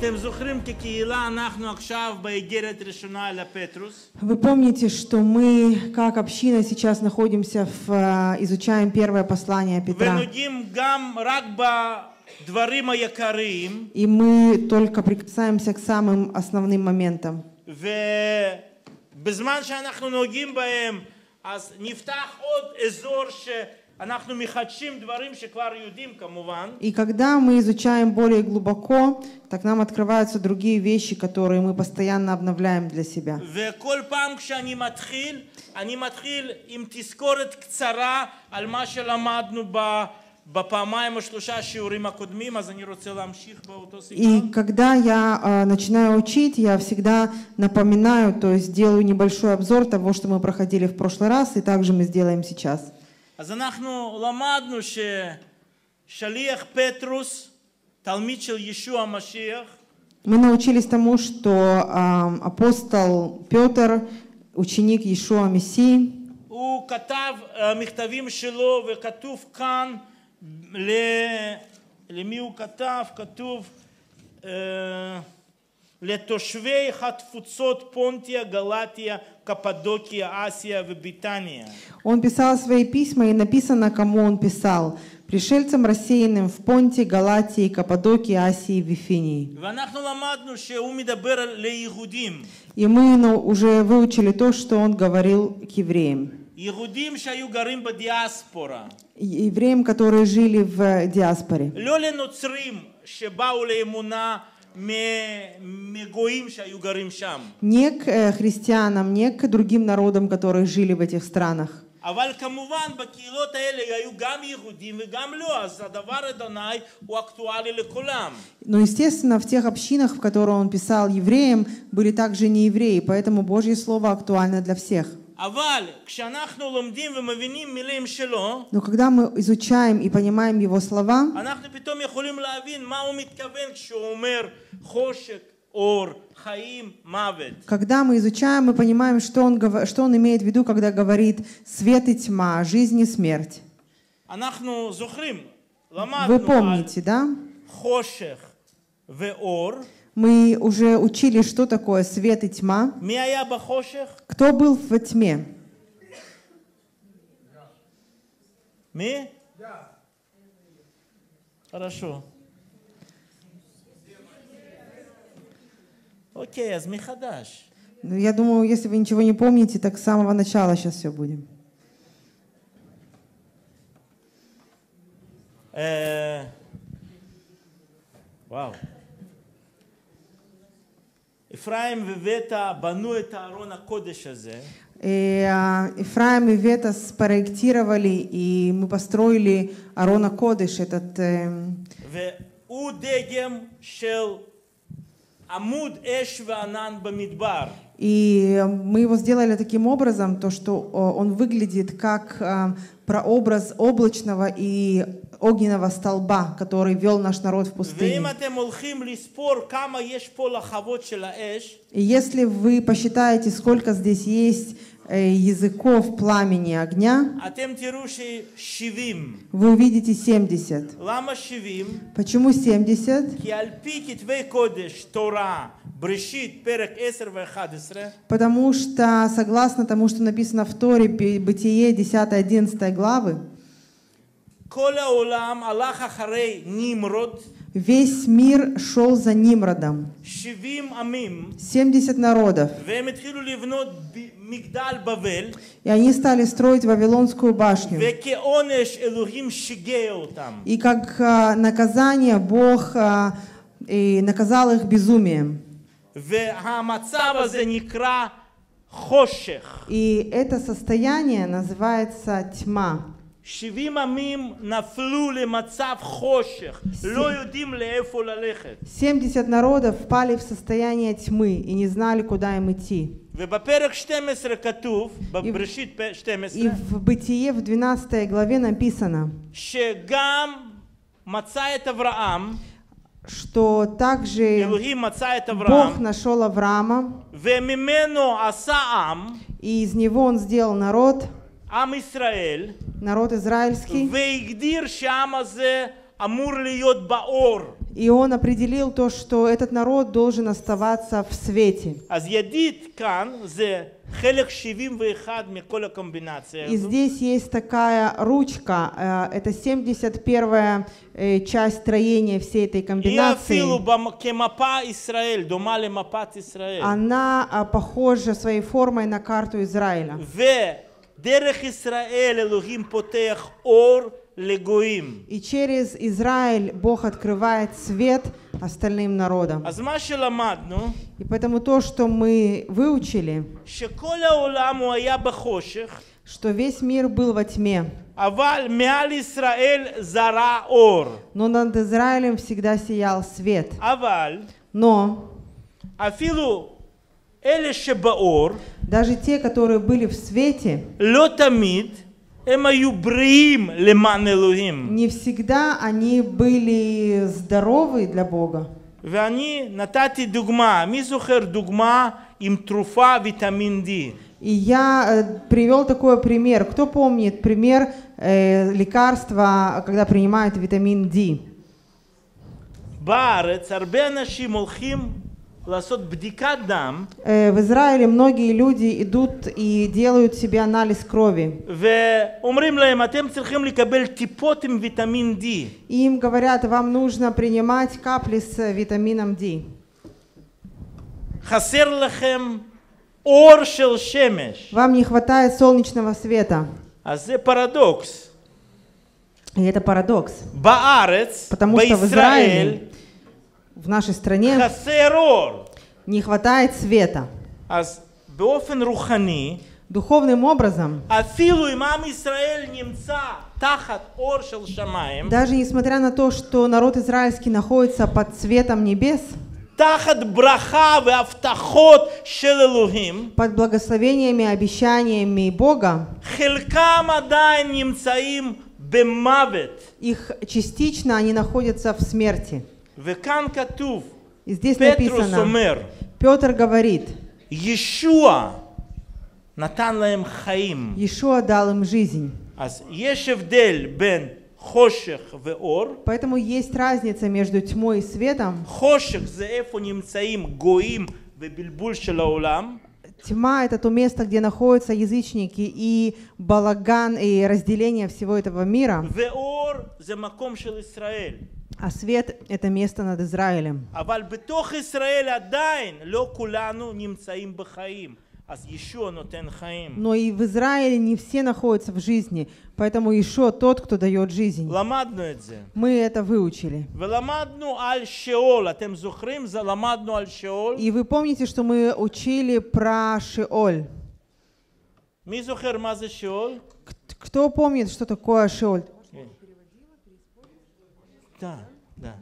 Вы помните, что мы, как община, сейчас находимся, изучаем первое послание Петра. И мы только прикасаемся к самым основным моментам. И когда мы изучаем более глубоко, так нам открываются другие вещи, которые мы постоянно обновляем для себя. И когда я начинаю учить, я всегда напоминаю, то есть делаю небольшой обзор того, что мы проходили в прошлый раз, и также мы сделаем сейчас. Мы научились тому, что апостол Петр, ученик Иешуа Мессии, למי הוא כתב? כתוב לתושבי התפוצות פונטיה, גלטיה, קפפדוקיה, אסיה וביטניה. Он писал свои письма, и написано, кому он писал: пришельцам рассеянным в Понтии, Галатии, Каппадокии, Асии, Вифинии. И мы уже выучили то, что он говорил к евреям. Евреям, которые жили в диаспоре. Не к христианам, не к другим народам, которые жили в этих странах. Но, естественно, в тех общинах, в которых он писал евреям, были также неевреи, поэтому Божье Слово актуально для всех. Но когда мы изучаем и понимаем его слова, когда мы изучаем, мы понимаем, что он имеет в виду, когда говорит «свет и тьма, жизнь и смерть». Вы помните, да? Мы уже учили, что такое свет и тьма. Кто был во тьме? Хорошо. Окей, аз михадаш. Я думаю, если вы ничего не помните, так с самого начала сейчас все будем. Вау. Ифраим и Вета банует Аарон Акодешазе. Ифраим и Вета спроектировали, и мы построили Аарон Акодеш, этот. И мы его сделали таким образом, то, что он выглядит как прообраз облачного и огненного столба, который вел наш народ в пустыне. И если вы посчитаете, сколько здесь есть языков пламени огня, вы увидите 70. Почему 70? Потому что, согласно тому, что написано в Торе, Бытие 10-11 главы, весь мир шел за Нимродом. 70 народов. И они стали строить Вавилонскую башню. И как наказание Бог наказал их безумием. И это состояние называется тьма. 70 народов впали в состояние тьмы и не знали, куда им идти. И в Бытие, в 12 главе написано, что также Бог нашел Авраама, и из него он сделал народ, народ израильский, И он определил то, что этот народ должен оставаться в свете. И здесь есть такая ручка, это 71-я часть строения всей этой комбинации. Она похожа своей формой на карту Израиля. И через Израиль Бог открывает свет остальным народам. И поэтому то, что мы выучили, что весь мир был во тьме, но над Израилем всегда сиял свет. Но даже те, которые были в свете, не всегда они были здоровы для Бога. И я привел такой пример. Кто помнит пример лекарства, когда принимают витамин D? В Израиле многие люди идут и делают себе анализ крови. И им говорят, вам нужно принимать капли с витамином D. Вам не хватает солнечного света. И это парадокс. Потому что в Израиле, в нашей стране, не хватает света. Духовным образом, даже несмотря на то, что народ израильский находится под светом небес, под благословениями и обещаниями Бога, их частично они находятся в смерти. И здесь написано, Петр говорит, Иешуа дал им жизнь. Поэтому есть разница между тьмой и светом. Тьма — это то место, где находятся язычники и балаган, и разделение всего этого мира. А свет — это место над Израилем. Но и в Израиле не все находятся в жизни, поэтому Иешуа тот, кто дает жизнь. Мы это выучили. И вы помните, что мы учили про Шеоль? Кто помнит, что такое Шеоль? Да, да.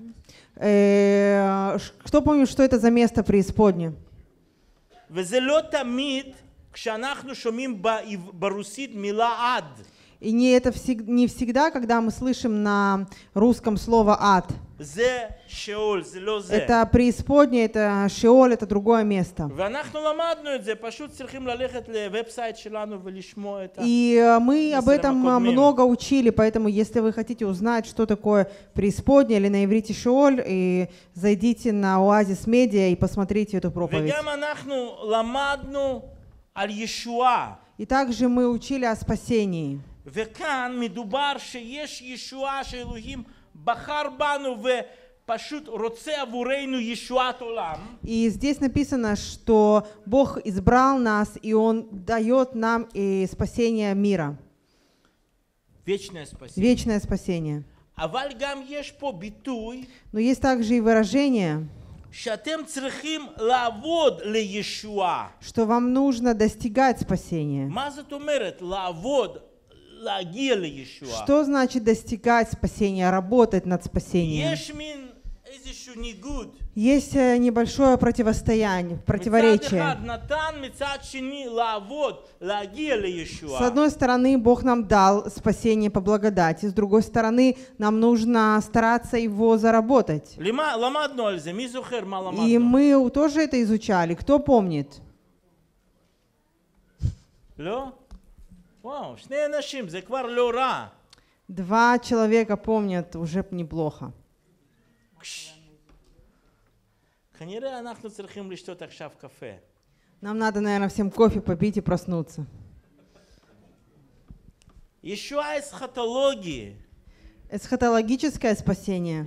Кто помнит, что это за место преисподней? И не всегда, когда мы слышим на русском слово «ад». Это преисподняя, это Шеоль, это другое место. И мы об этом много учили, поэтому если вы хотите узнать, что такое преисподняя или на иврите Шеоль, и зайдите на Oasis Media и посмотрите эту проповедь. И также мы учили о спасении. И здесь написано, что Бог избрал нас, и Он дает нам и спасение мира. Вечное спасение. Вечное спасение. Но есть также и выражение, что вам нужно достигать спасения. Что значит достигать спасения, работать над спасением? Есть небольшое противостояние, противоречие. С одной стороны, Бог нам дал спасение по благодати, с другой стороны, нам нужно стараться его заработать. И мы тоже это изучали. Кто помнит? Два человека помнят, уже неплохо. Нам надо, наверное, всем кофе попить и проснуться. Эсхатологическое спасение.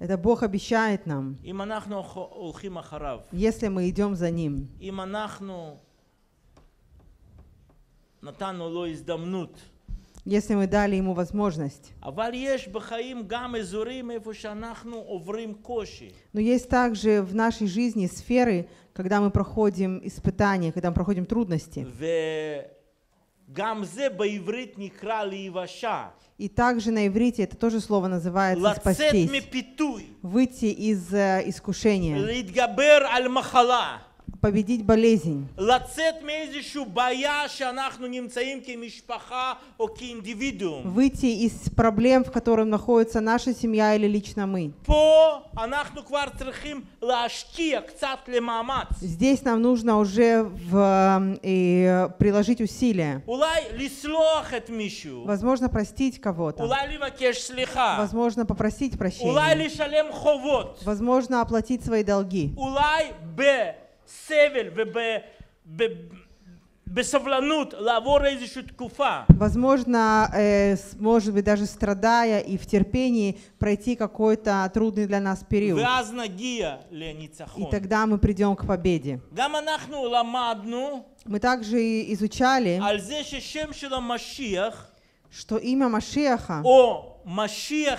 Это Бог обещает нам, если мы идем за Ним. Если мы дали Ему возможность. Но есть также в нашей жизни сферы, когда мы проходим испытания, когда мы проходим трудности. И также на иврите это тоже слово называется «спастись», выйти из искушения, победить болезнь, выйти из проблем, в которых находится наша семья или лично мы. Здесь нам нужно уже приложить усилия. Возможно, простить кого-то. Возможно, попросить прощения. Возможно, оплатить свои долги. Возможно, может быть, даже страдая и в терпении пройти какой-то трудный для нас период. И тогда мы придем к победе. Мы также изучали, что имя Машиаха или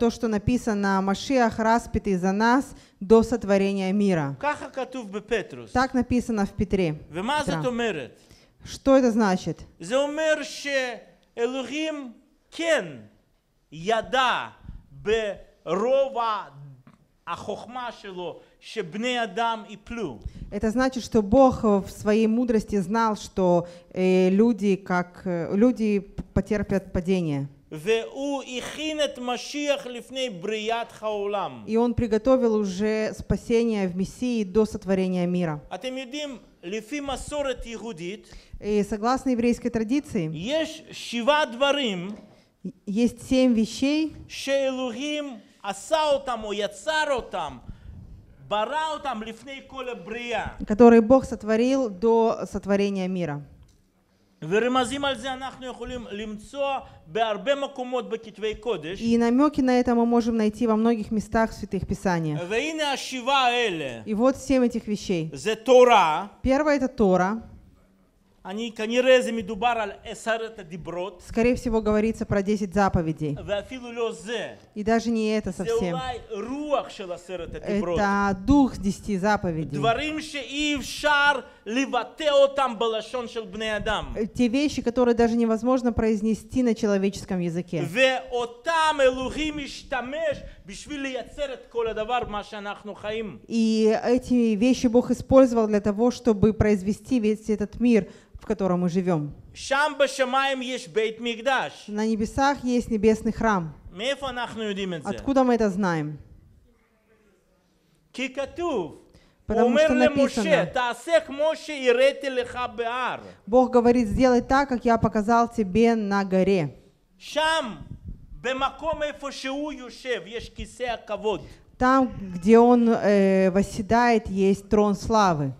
то, что написано, Машиах распятый за нас до сотворения мира. Так написано в Петре. Петра. Что это значит? Это значит, что Бог в своей мудрости знал, что люди потерпят падение. И Он приготовил уже спасение в Мессии до сотворения мира. И согласно еврейской традиции, есть 7 вещей, которые Бог сотворил до сотворения мира. И намеки на это мы можем найти во многих местах в Святых Писаниях. И вот 7 этих вещей. Первое — это Тора. Скорее всего, говорится про 10 заповедей. И даже не это совсем. Это дух 10 заповедей. Те вещи, которые даже невозможно произнести на человеческом языке. И эти вещи Бог использовал для того, чтобы произвести весь этот мир, в котором мы живем. На небесах есть небесный храм. Откуда мы это знаем? Потому что написано, Бог говорит, сделай так, как я показал тебе на горе. Там, где он восседает, есть трон славы.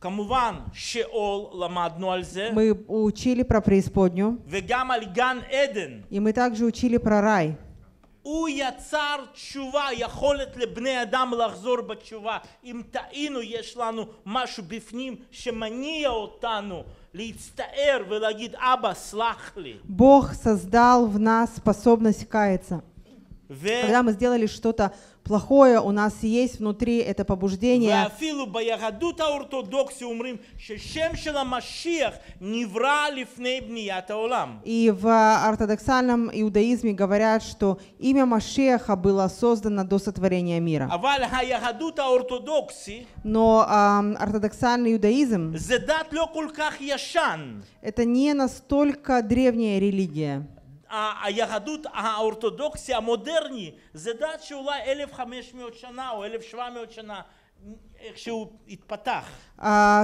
Мы учили про преисподнюю, и мы также учили про рай. Бог создал в нас способность каяться. Когда мы сделали что-то плохое, у нас есть внутри это побуждение. И в ортодоксальном иудаизме говорят, что имя Машиаха было создано до сотворения мира. Но ортодоксальный иудаизм — это не настолько древняя религия. היהדות האורתודוקסיה המודרני זה דת שאולי 1500 שנה או 1700 שנה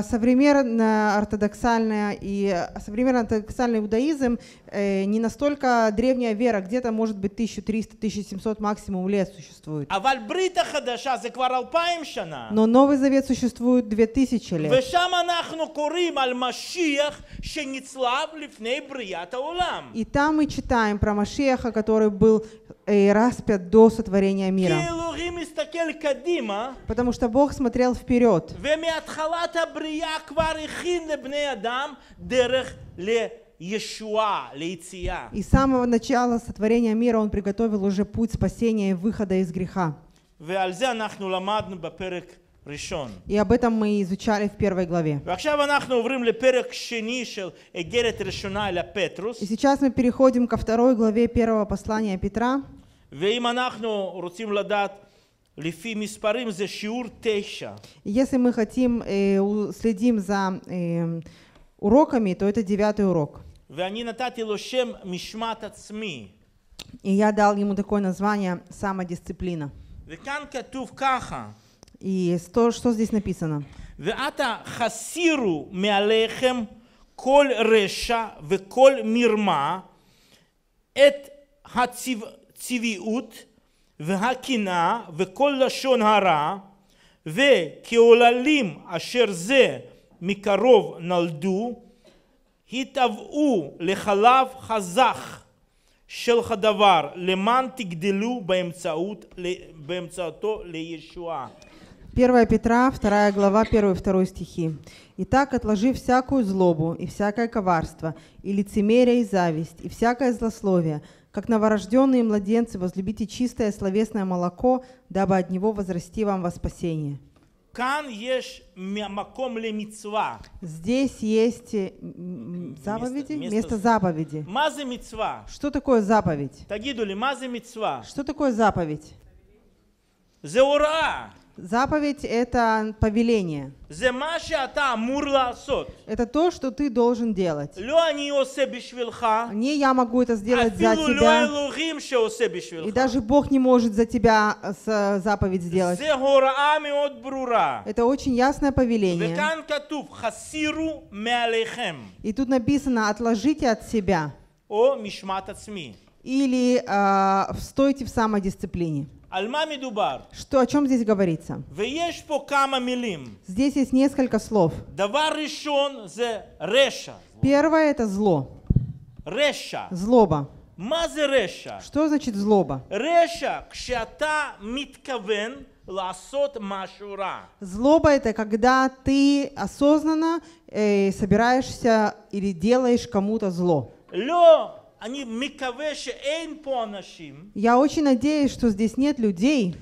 Современный ортодоксальный иудаизм не настолько древняя вера, где-то, может быть, 1300-1700 максимум лет существует. Но Новый Завет существует 2000 лет. И там мы читаем про Машиаха, который был распят до сотворения мира. Потому что Бог смотрел вперед. И с самого начала сотворения мира Он приготовил уже путь спасения и выхода из греха. И об этом мы изучали в первой главе. И сейчас мы переходим ко второй главе первого послания Петра. Если мы хотим следим за уроками, то это 9-й урок. И я дал ему такое название «Самодисциплина». И то, что здесь написано. Первая Петра, 2 глава, 1-2 стихи. «Итак, отложи всякую злобу, и всякое коварство, и лицемерие, и зависть, и всякое злословие, как новорожденные младенцы возлюбите чистое словесное молоко, дабы от него возрасти вам во спасение». Здесь есть заповеди, место заповеди. Что такое заповедь? Что такое заповедь? Заповедь — это повеление. Это то, что ты должен делать. Не я могу это сделать за тебя. И даже Бог не может за тебя заповедь сделать. Это очень ясное повеление. И тут написано «отложите от себя» или «стойте в самодисциплине». Что, о чем здесь говорится? Здесь есть несколько слов. Первое — это зло. Злоба. Что значит злоба? Злоба — это когда ты осознанно собираешься или делаешь кому-то зло. Я очень надеюсь, что здесь нет людей,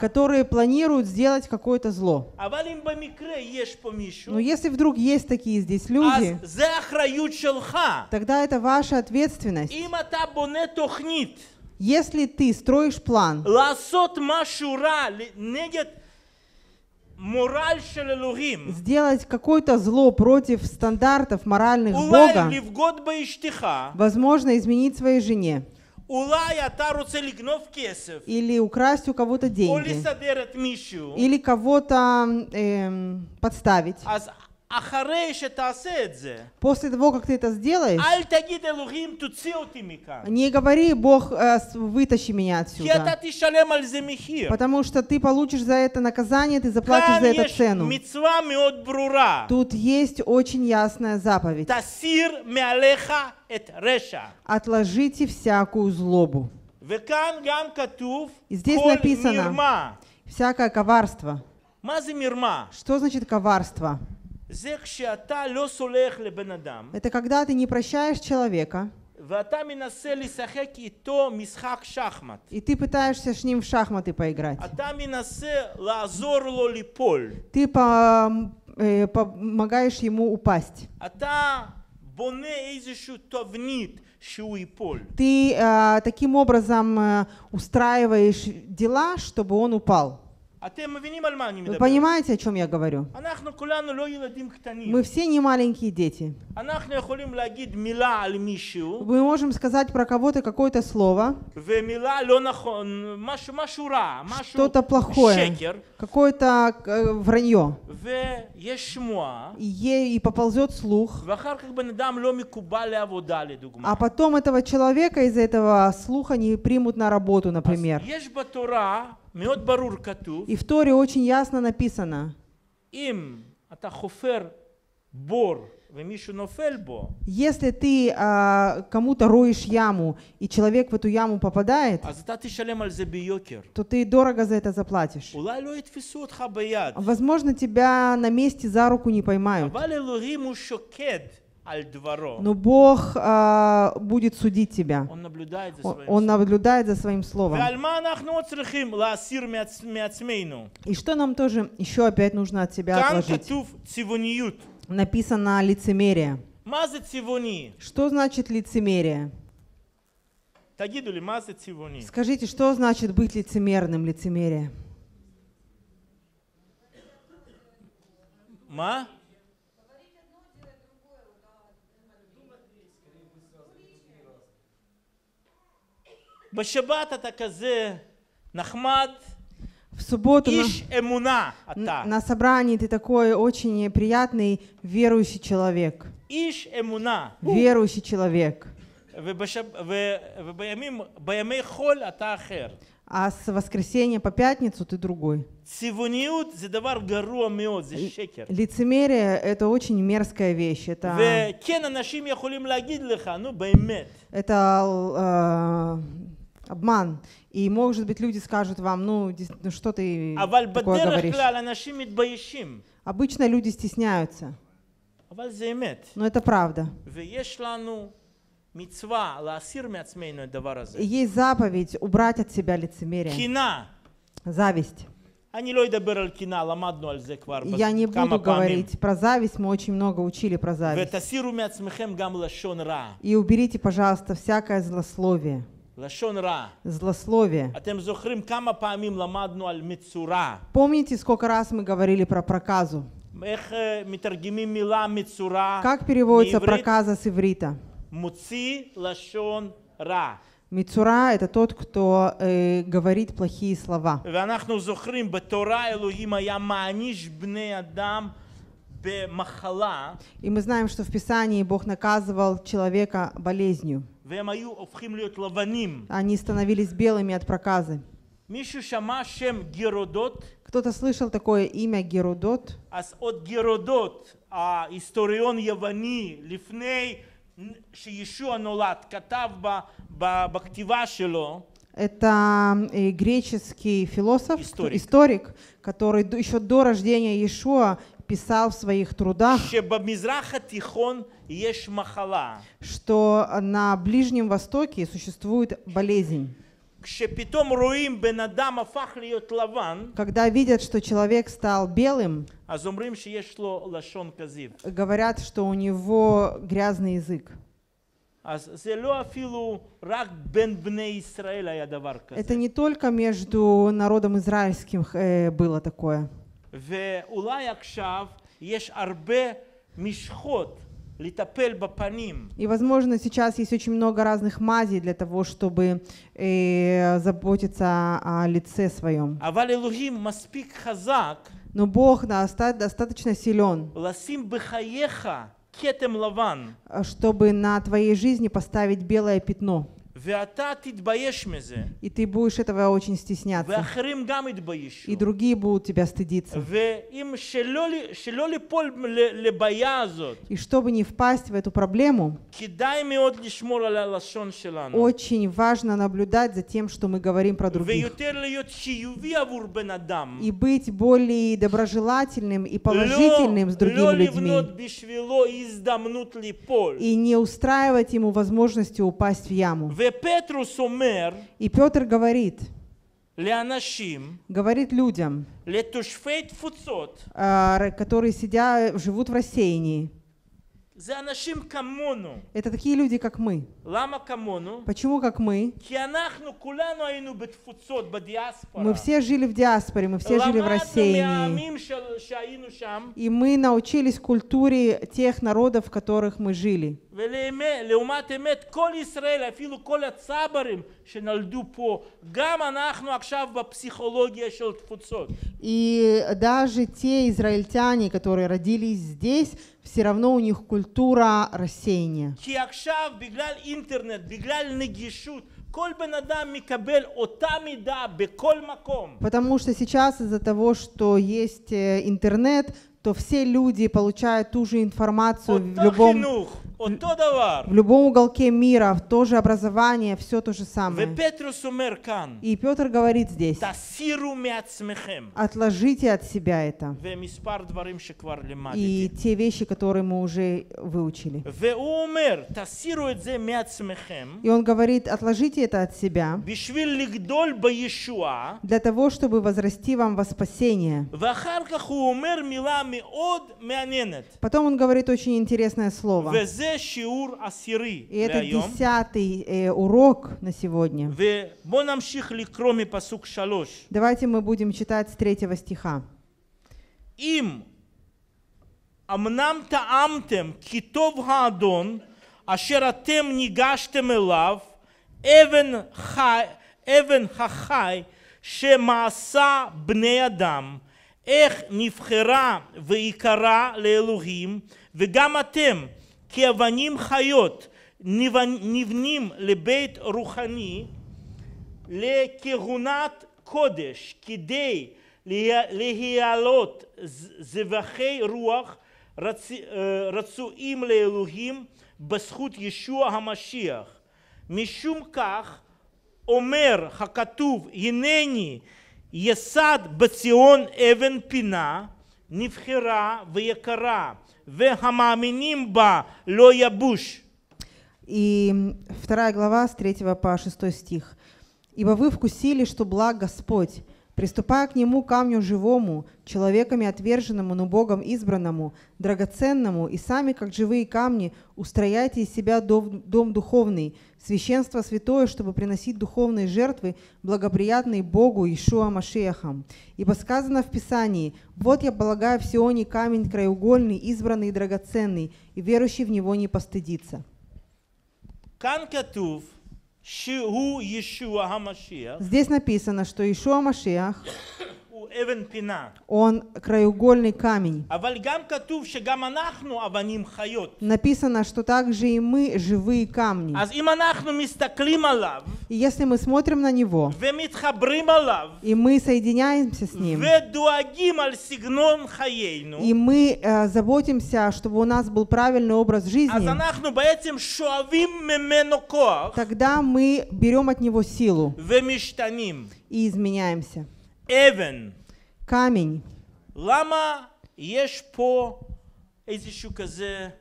которые планируют сделать какое-то зло. Но если вдруг есть такие здесь люди, тогда это ваша ответственность. Если ты строишь план, сделать какое-то зло против стандартов моральных Бога, возможно, изменить своей жене, или украсть у кого-то деньги, или кого-то подставить. После того, как ты это сделаешь, не говори: «Бог, вытащи меня отсюда», потому что ты получишь за это наказание, ты заплатишь за это цену. Тут есть очень ясная заповедь. Отложите всякую злобу. И здесь написано «всякое коварство». Что значит коварство? Это когда ты не прощаешь человека, и ты пытаешься с ним в шахматы поиграть. Ты помогаешь ему упасть. Ты таким образом устраиваешь дела, чтобы он упал. Вы понимаете, о чем я говорю? Мы все не маленькие дети. Мы можем сказать про кого-то какое-то слово, что-то плохое, какое-то вранье. И поползет слух. А потом этого человека из-за этого слуха не примут на работу, например. И в Торе очень ясно написано, если ты кому-то роешь яму, и человек в эту яму попадает, то ты дорого за это заплатишь. Возможно, тебя на месте за руку не поймают. Но Бог будет судить тебя. Он наблюдает за своим словом. И что нам тоже еще опять нужно от себя отложить? Написано лицемерие. Что значит лицемерие? Скажите, что значит быть лицемерным, лицемерие? В субботу на собрании ты такой очень приятный верующий человек. Верующий человек. А с воскресенья по пятницу ты другой. Лицемерие — это очень мерзкая вещь. Это обман. И, может быть, люди скажут вам, ну что ты такое говоришь. Обычно люди стесняются. Но это правда. И есть заповедь убрать от себя лицемерие. Зависть. Я не буду говорить про зависть, мы очень много учили про зависть. И уберите, пожалуйста, всякое злословие. Злословие. Помните, сколько раз мы говорили про проказу? Как переводится проказа с иврита? Мицура — это тот, кто говорит плохие слова. И мы знаем, что в Писании Бог наказывал человека болезнью. Они становились белыми от проказы. Кто-то слышал такое имя Геродот? Историон явани, лифней, Иешуа нолад, катав бактива шело. Это греческий философ, историк, который еще до рождения Иешуа писал в своих трудах, что на Ближнем Востоке существует болезнь. Когда видят, что человек стал белым, говорят, что у него грязный язык. Это не только между народом израильским было такое. И, возможно, сейчас есть очень много разных мазей для того, чтобы заботиться о лице своем. Но Бог достаточно силен, чтобы на твоей жизни поставить белое пятно. И ты будешь этого очень стесняться. И другие будут тебя стыдиться. И чтобы не впасть в эту проблему, очень важно наблюдать за тем, что мы говорим про других. И быть более доброжелательным и положительным с другими людьми. И не устраивать ему возможности упасть в яму. И Петр говорит, людям, которые живут в рассеянии, Это такие люди, как мы. Почему как мы? Мы все жили в диаспоре, мы все жили в рассеянии. И мы научились культуре тех народов, в которых мы жили. И даже те израильтяне, которые родились здесь, все равно у них культура рассеяния. Потому что сейчас из-за того, что есть интернет, то все люди получают ту же информацию в любом уголке мира, в то же образование, все то же самое. И Петр говорит здесь: отложите от себя это и те вещи, которые мы уже выучили. И он говорит: отложите это от себя для того, чтобы возрасти вам во спасение. Потом он говорит очень интересное слово. И это 10-й урок на сегодня. Давайте мы будем читать с 3 стиха. איך נבחרה ויקרה לאלוהים, וגם אתם כאבנים חיות נבנים לבית רוחני, לכהונת קודש, כדי להעלות זבחי רוח רצויים לאלוהים בזכות ישוע המשיח. משום כך אומר הכתוב, הנני יסד בציון אבן פינה, נבחרה ויקרה, והמאמינים בה לא יבוש. И 2 глава с 3 по 6 стих. «Ибо вы вкусили, что благ Господь, приступая к Нему камню живому, человеками отверженному, но Богом избранному, драгоценному, и сами, как живые камни, устрояйте из себя дом духовный, священство святое, чтобы приносить духовные жертвы, благоприятные Богу Иешуа Машиахам. Ибо сказано в Писании: «Вот я полагаю в Сионе камень краеугольный, избранный и драгоценный, и верующий в него не постыдится». Здесь написано, что Иешуа Машиах, он краеугольный камень. Написано, что также и мы живые камни. И если мы смотрим на него, и мы соединяемся с ним, и мы заботимся, чтобы у нас был правильный образ жизни, тогда мы берем от него силу и изменяемся. Эвен. Камень. Лама есть по изишу казе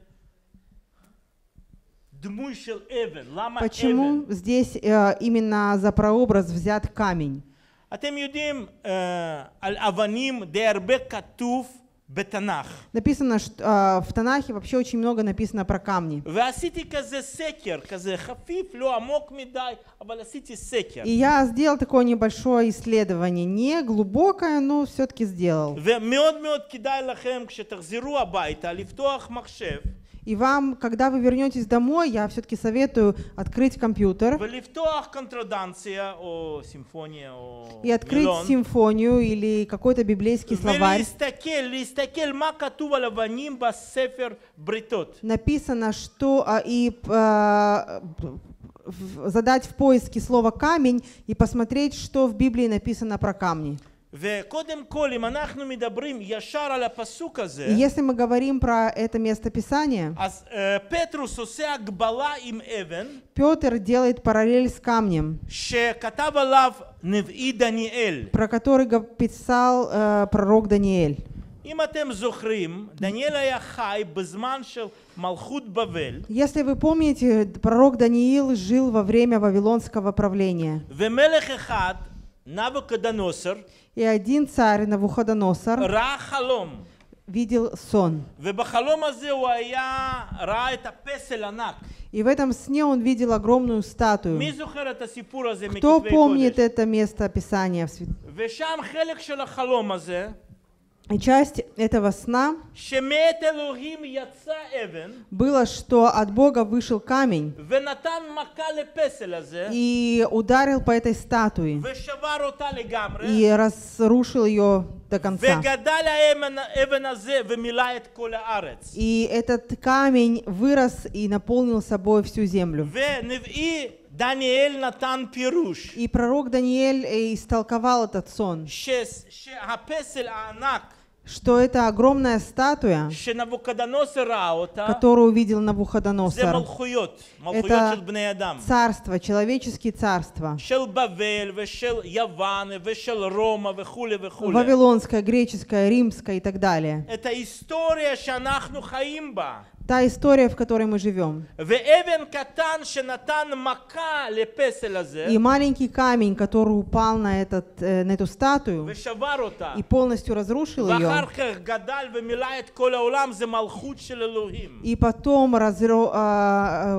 дмуйшел эвен. Лама. Почему здесь именно за прообраз взят камень? Атем юдим аль аваним деарбе катув бетанах. Написано, что в Танахе вообще очень много написано про камни. И я сделал такое небольшое исследование, не глубокое, но все-таки сделал. И вам, когда вы вернетесь домой, я все-таки советую открыть компьютер и открыть симфонию или какой-то библейский словарь. Написано, что задать в поиске слово «камень» и посмотреть, что в Библии написано про камни. И если мы говорим про это местописание, Петр делает параллель с камнем, про который писал пророк Даниэль. Если вы помните, пророк Даниил жил во время вавилонского правления. И один царь, Навуходоносор, видел сон. И в этом сне он видел огромную статую. Кто помнит это место Писания? И часть этого сна было, что от Бога вышел камень и ударил по этой статуе и разрушил ее до конца. И этот камень вырос и наполнил собой всю землю. И пророк Даниэль истолковал этот сон, что это огромная статуя, которую увидел Навуходоносор, это царства, человеческие царства, вавилонское, греческое, римское и так далее. Это история, та история, в которой мы живем. И маленький камень, который упал на эту статую и полностью разрушил ее, и потом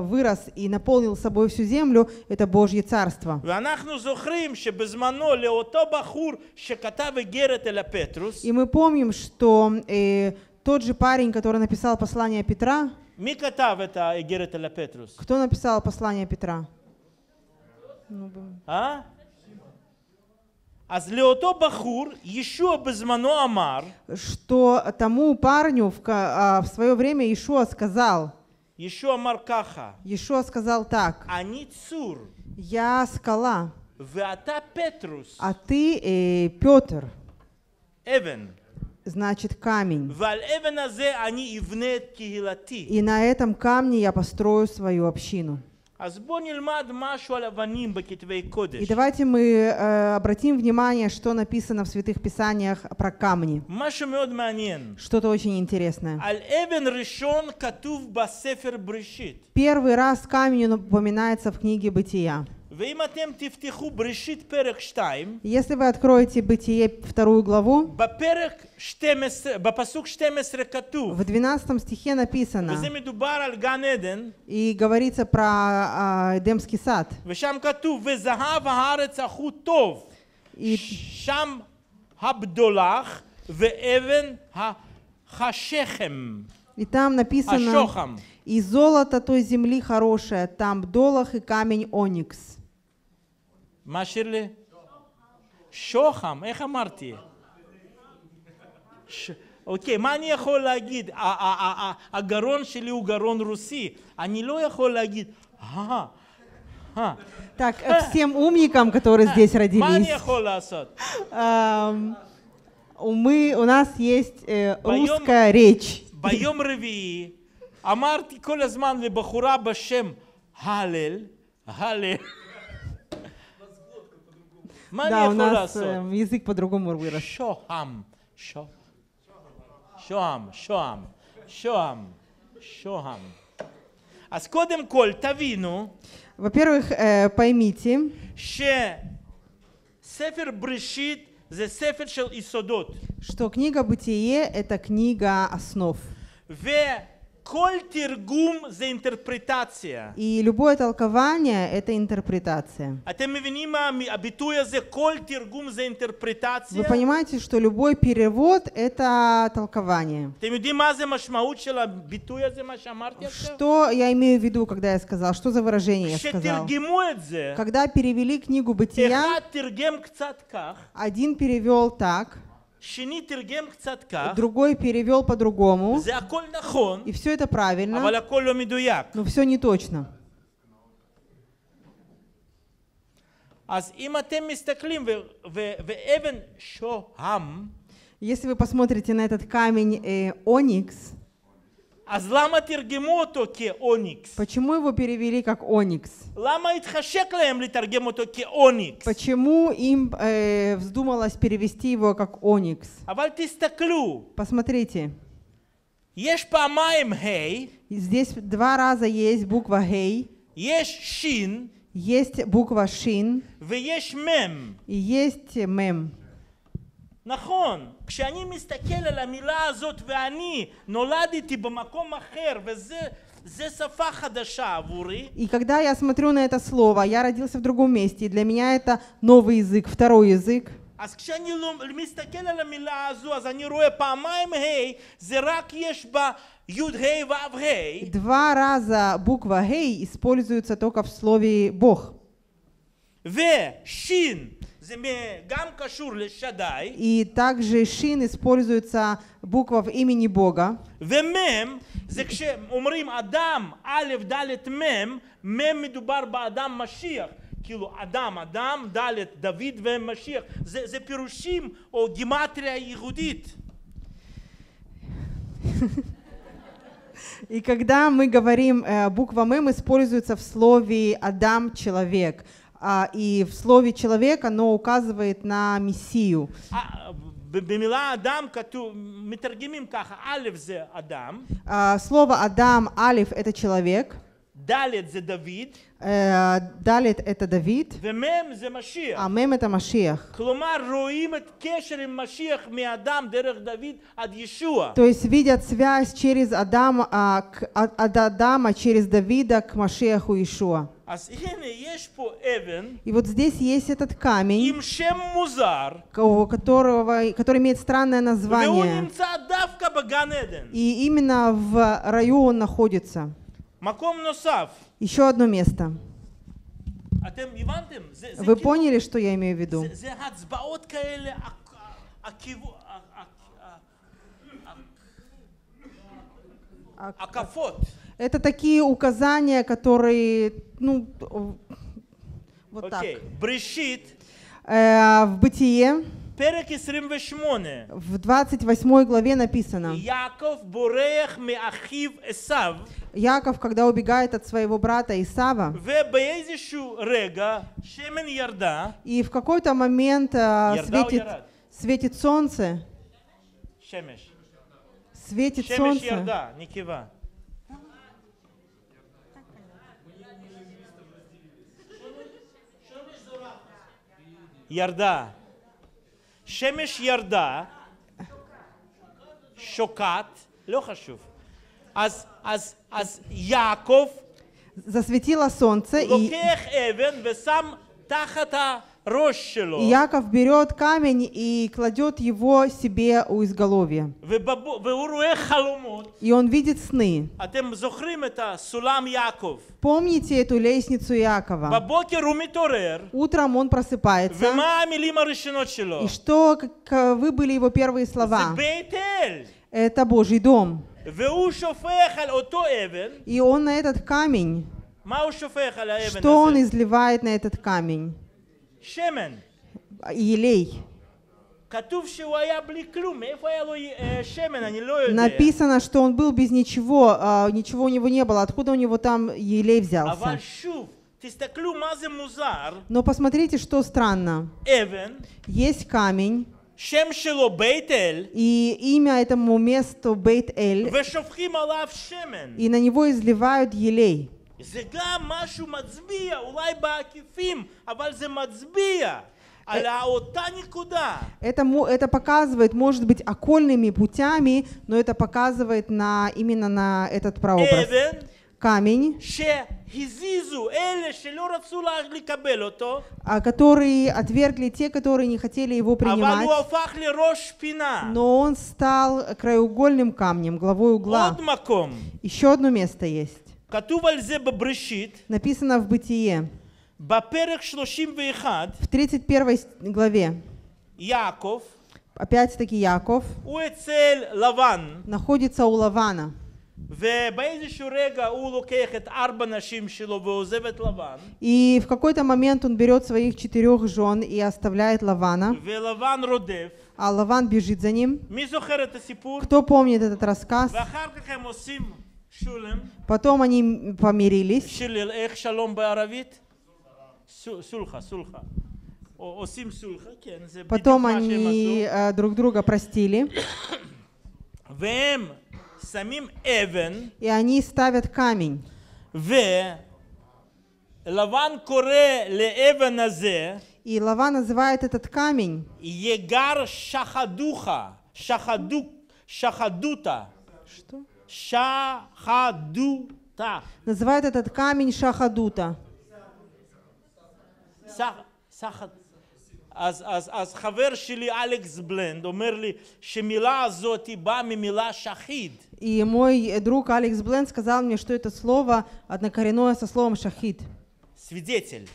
вырос и наполнил собой всю землю, это Божье Царство. И мы помним, что тот же парень, который написал послание Петра, кто написал послание Петра? Что тому парню в свое время Иешуа сказал? Иешуа сказал так: «Я скала, а ты Петр». Значит, камень. И на этом камне я построю свою общину. И давайте мы обратим внимание, что написано в Святых Писаниях про камни. Что-то очень интересное. Первый раз камень упоминается в книге Бытия. Если вы откроете Бытие 2 главу, в 12 стихе написано, и говорится про Эдемский сад, и там написано, и золото той земли хорошее, там бдолах и камень оникс. Маширли? Шохам. Эх, Амарти. Окей, мани я хол лагид, а гарон шили у гарон руси, а не ло я хол лагид. Так, всем умникам, которые здесь родились. Мани я хол асот. У нас есть русская речь. Байом ревии. Амарти кол азман лебахура башем халель, халель. Да, у нас язык по-другому вырос. Шохам. Шохам. Шохам. Шохам. Шохам. А с кодем коль тавину. Во-первых, поймите, что книга Бытие — это книга основ. И любое толкование — это интерпретация. Вы понимаете, что любой перевод — это толкование. Что я имею в виду, когда я сказал? Что за выражение я сказал? Когда перевели книгу Бытия, один перевел так, другой перевел по-другому, и все это правильно, но все не точно. Если вы посмотрите на этот камень оникс, почему его перевели как оникс? Почему им вздумалось перевести его как оникс? Посмотрите. Здесь два раза есть буква «хей», есть буква «шин» и есть «мем». נכון, כשאני מסתכל על המילה הזאת ואני נולדתי במקום אחר וזה И когда я смотрю на это слово, я родился в другом месте, и для меня это новый язык, второй язык. Два раза буква «гей» используется только в слове «бог». И также шин используется буква в имени Бога. И когда мы говорим, буква «мем» используется в слове «Адам» — «человек». И в слове «человек» оно указывает на Мессию. Слово «Адам» — «Алиф» — это «человек». «Далет» — это «Давид». А «Мем» — это «Машиах». То есть видят связь через Адама, от Адама через Давида к Машиаху Иешуа. И вот здесь есть этот камень, который имеет странное название, и именно в раю он находится. Еще одно место. Вы поняли, что я имею в виду? Это такие указания, которые, ну, вот так. В Бытие, в 28 главе написано, Яков, когда убегает от своего брата Исава, и в какой-то момент светит солнце, Ярда. Шемеш ярда. Шокат. Лехашев. Аз Яков. Засветило солнце. И Яков берет камень и кладет его себе у изголовья. И он видит сны. Помните эту лестницу Якова? Утром он просыпается. И что каковы были его первые слова? Это Божий дом. И он на этот камень. Что он изливает на этот камень? Елей. Написано, что он был без ничего, ничего у него не было. Откуда у него там елей взялся? Но посмотрите, что странно. Есть камень. И имя этому месту Бейт-Эль. И на него изливают елей. זה גם משהו מצביע, אולי בעקיפים, אבל זה מצביע על אותה נקודה. Это показывает, может быть, окольными путями, но это показывает на именно на этот прообраз. Камень, который отвергли те, которые не хотели его принимать, но он стал краеугольным камнем, главой угла. Еще одно место есть. Написано в Бытие, в 31 главе. Яков, опять-таки Яков, находится у Лавана. И в какой-то момент он берет своих 4 жен и оставляет Лавана. А Лаван бежит за ним. Кто помнит этот рассказ? Потом они помирились. Потом они друг друга простили. И они ставят камень. И Лава называет этот камень Егар Сахадута. Что? Шахадута. Называет этот камень Шахадута. אז חבר שלי אלכס בלנד אומר לי שמילה הזאת באה ממילה שחיד. И мой друг Алекс Бленд сказал мне, что это слово однокоренное со словом шахид. Свидетель.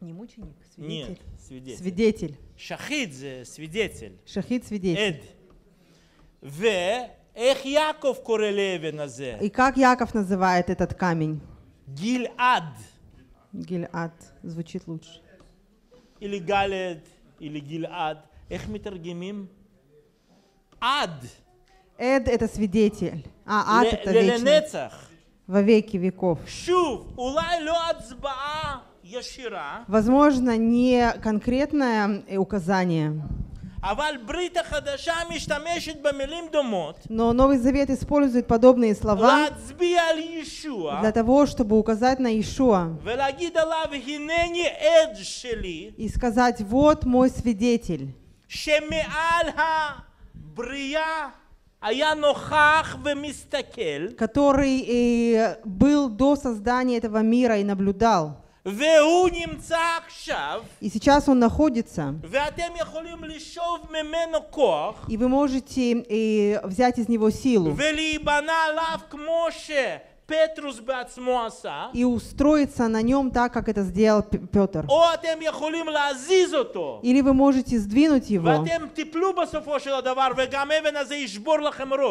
Не мученик, свидетель. Нет, свидетель. Свидетель. Шахид – свидетель. Шахид – свидетель. И как Яков называет этот камень? Гилад. Гилад звучит лучше. Или Галет, или Гилад. Эх, мы тергимим. Ад. Эд это свидетель. А ад это вечный. Во веки веков. Возможно, не конкретное указание. Но Новый Завет использует подобные слова для того, чтобы указать на Иешуа и сказать: «Вот мой свидетель». Который был до создания этого мира и наблюдал. И сейчас он находится. И вы можете взять из него силу. И устроиться на нем так, как это сделал Петр. Или вы можете сдвинуть его.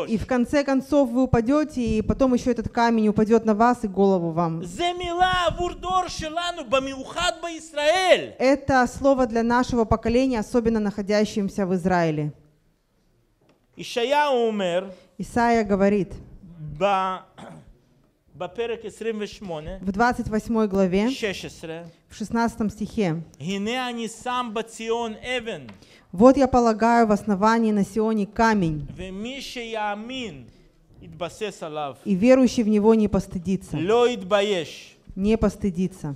И в конце концов вы упадете, и потом еще этот камень упадет на вас и голову вам. Это слово для нашего поколения, особенно находящегося в Израиле. Исайя говорит. В 28 главе, в 16 стихе. «Вот я полагаю в основании на Сионе камень, и верующий в него не постыдится». Не постыдится.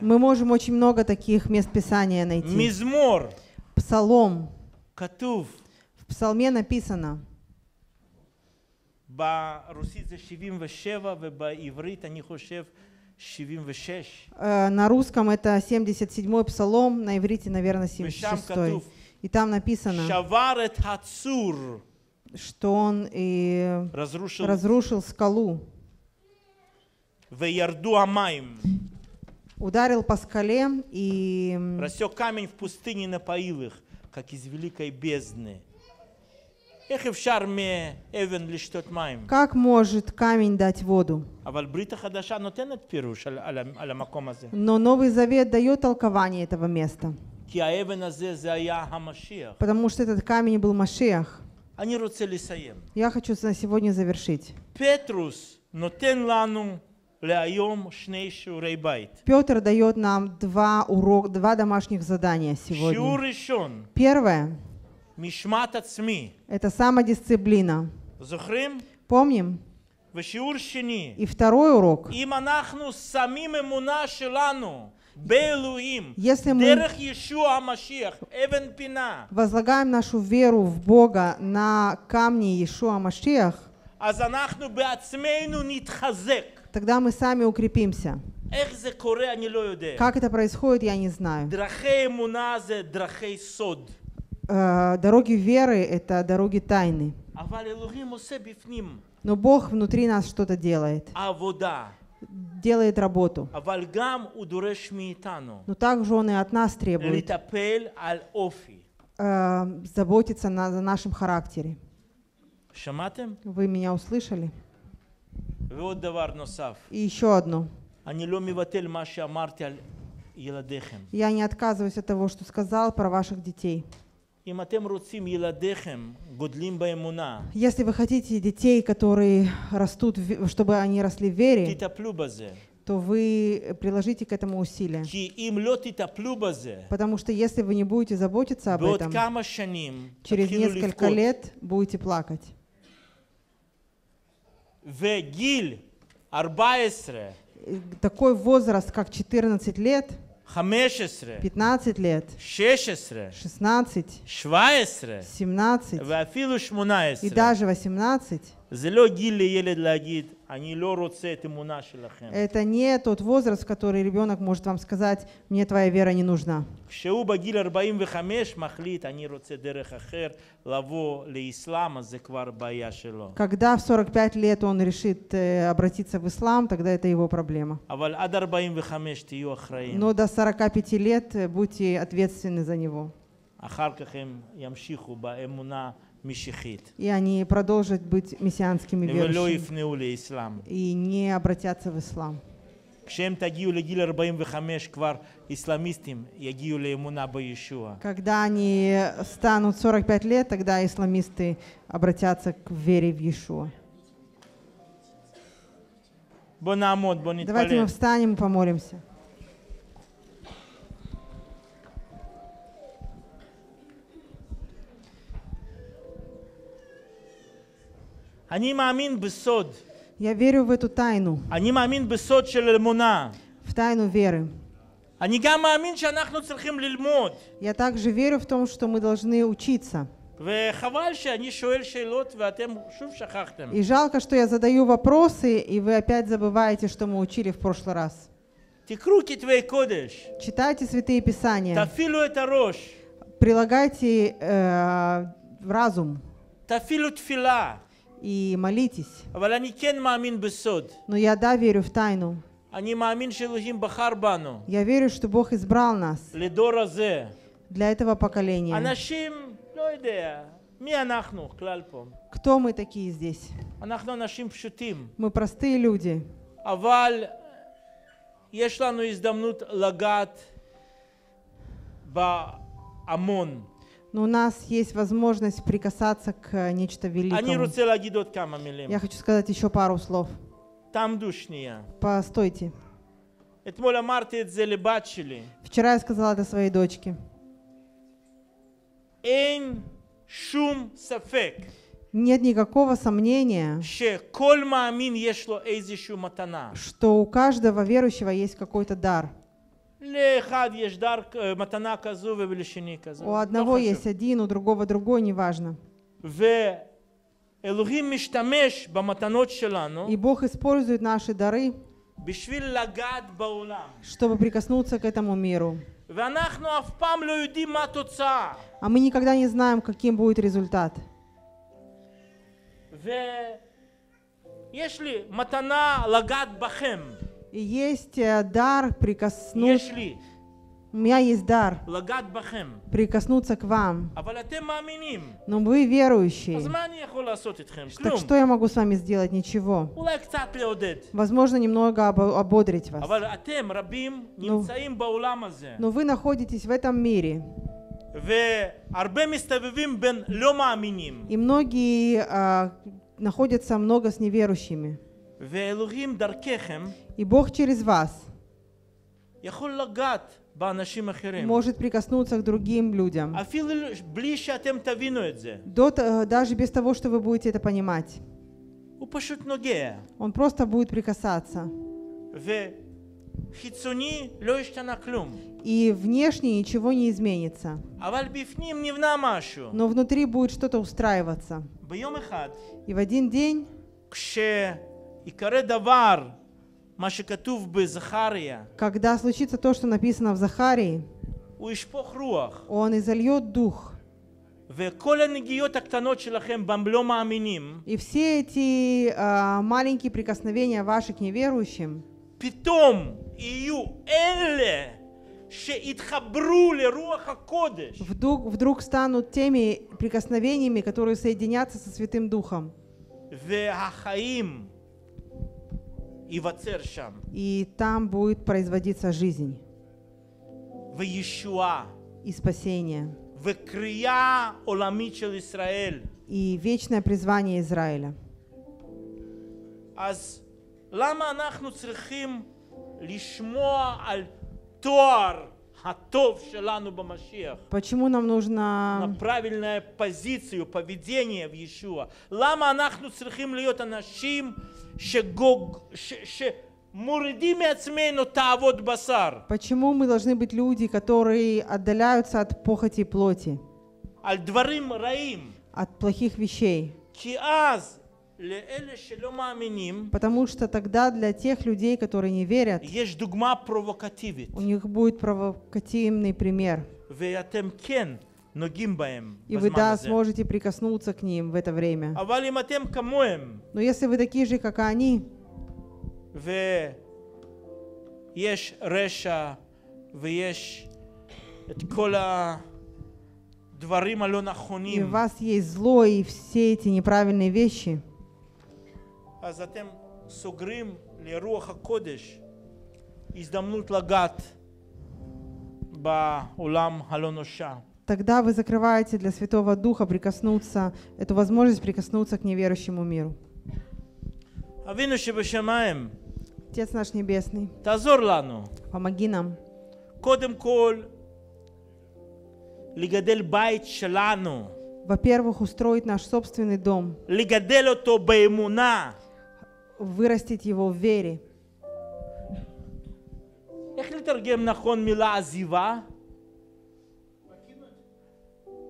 Мы можем очень много таких мест Писания найти. Псалом. В Псалме написано. На русском это 77-й псалом, на иврите, наверное, 76-й. И там написано, что он и разрушил скалу, ударил по скале и рассек камень в пустыне, напоил их, как из великой бездны. Как может камень дать воду? Но Новый Завет дает толкование этого места. Потому что этот камень был Машиах. Я хочу на сегодня завершить. Петр дает нам два домашних задания сегодня. Первое. Это самодисциплина. Помним? И второй урок. Если мы возлагаем нашу веру в Бога на камни Иешуа Машиах, тогда мы сами укрепимся. Как это происходит, я не знаю. Дороги веры — это дороги тайны. Но Бог внутри нас что-то делает. Делает работу. Но также Он и от нас требует заботиться о нашем характере. Вы меня услышали? И еще одно. Я не отказываюсь от того, что сказал про ваших детей. Если вы хотите детей, которые растут, чтобы они росли в вере, то вы приложите к этому усилия. Потому что если вы не будете заботиться об этом, через несколько лет будете плакать. такой возраст, как 14 лет, 15 лет, 16, 17 и даже 18. Это не тот возраст, в который ребенок может вам сказать, мне твоя вера не нужна. Когда в 45 лет он решит обратиться в ислам, тогда это его проблема. Но до 45 лет будьте ответственны за него. И они продолжат быть мессианскими верующими и не обратятся в ислам. Когда они станут 45 лет, тогда исламисты обратятся к вере в Иешуа. Давайте мы встанем и помолимся. Я верю в эту тайну, в тайну веры. Я также верю в том, что мы должны учиться. И жалко, что я задаю вопросы, и вы опять забываете, что мы учили в прошлый раз. Читайте Святые Писания. Прилагайте разум. И молитесь. Но я да верю в тайну. Я верю, что Бог избрал нас для этого поколения. Кто мы такие здесь? Мы простые люди. Но у нас есть возможность прикасаться к нечто великому. Я хочу сказать еще пару слов. Постойте. Вчера я сказала это своей дочке. Нет никакого сомнения, что у каждого верующего есть какой-то дар. У одного есть один, у другого другой, неважно. И Бог использует наши дары, чтобы прикоснуться к этому миру. А мы никогда не знаем, каким будет результат. И есть дар прикоснуться. У меня есть дар прикоснуться к вам. Но вы верующие. Так что я могу с вами сделать? Ничего. Возможно, немного ободрить вас. Но вы находитесь в этом мире. И многие находятся много с неверующими. И Бог через вас может прикоснуться к другим людям, даже без того, что вы будете это понимать. Он просто будет прикасаться. И внешне ничего не изменится. Но внутри будет что-то устраиваться. И в один день, когда случится то, что написано в Захарии, он изольет дух. И все эти маленькие прикосновения ваши к неверующим вдруг станут теми прикосновениями, которые соединятся со Святым Духом. И там будет производиться жизнь, и спасение, и вечное призвание Израиля. Почему нам нужно на правильную позицию, поведение в Иешуа? Почему мы должны быть люди, которые отдаляются от похоти плоти, от плохих вещей? Потому что тогда для тех людей, которые не верят, у них будет провокативный пример. И вы, да, сможете прикоснуться к ним в это время. Но если вы такие же, как они, ויש רשע ויש את כל הדברים הלא נכונים. И у вас есть зло и все эти неправильные вещи. אז אתם סוגרים לרוח הקודש הזדמנות לגעת בעולם הלא נושע. Тогда вы закрываете для Святого Духа прикоснуться, эту возможность прикоснуться к неверующему миру. אבינו שבשמיים, Отец наш Небесный, תעזור לנו, помоги нам, קודם כל, לגדל בית שלנו, во-первых, устроить наш собственный дом, לגדל אותו באמונה, вырастить его в вере. איך לתרגם נכון מילה עזיבה?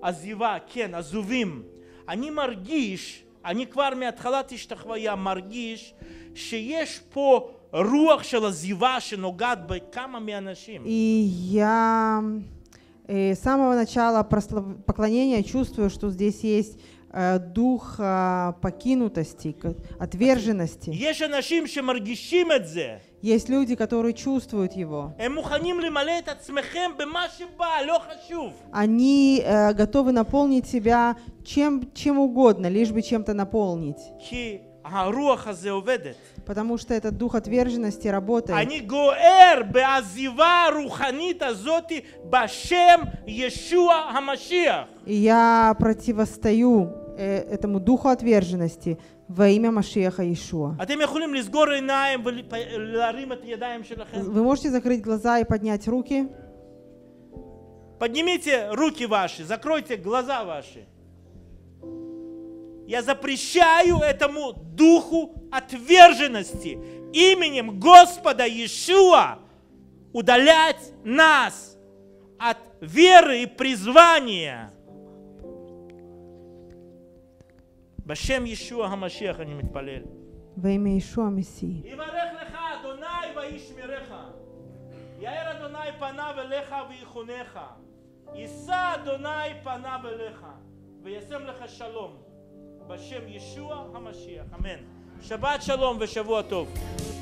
עזיבה, כן, עזובים. אני מרגיש, אני כבר מהתחלת השתחוויה מרגיש שיש פה רוח של עזיבה שנוגעת בכמה מהאנשים. Я с самого начала поклонения чувствую, что здесь есть дух покинутости, отверженности. יש אנשים שמרגישים את זה. Есть люди, которые чувствуют его. Они готовы наполнить себя чем угодно, лишь бы чем-то наполнить. Потому что этот дух отверженности работает. И я противостою этому духу отверженности во имя Машиаха Иешуа. Вы можете закрыть глаза и поднять руки. Поднимите руки ваши, закройте глаза ваши. Я запрещаю этому духу отверженности именем Господа Иешуа удалять нас от веры и призвания. Во имя Иешуа Машиаха я молюсь. Во имя Иешуа Мессии. Аминь. Шаббат шалом и шавуа тов.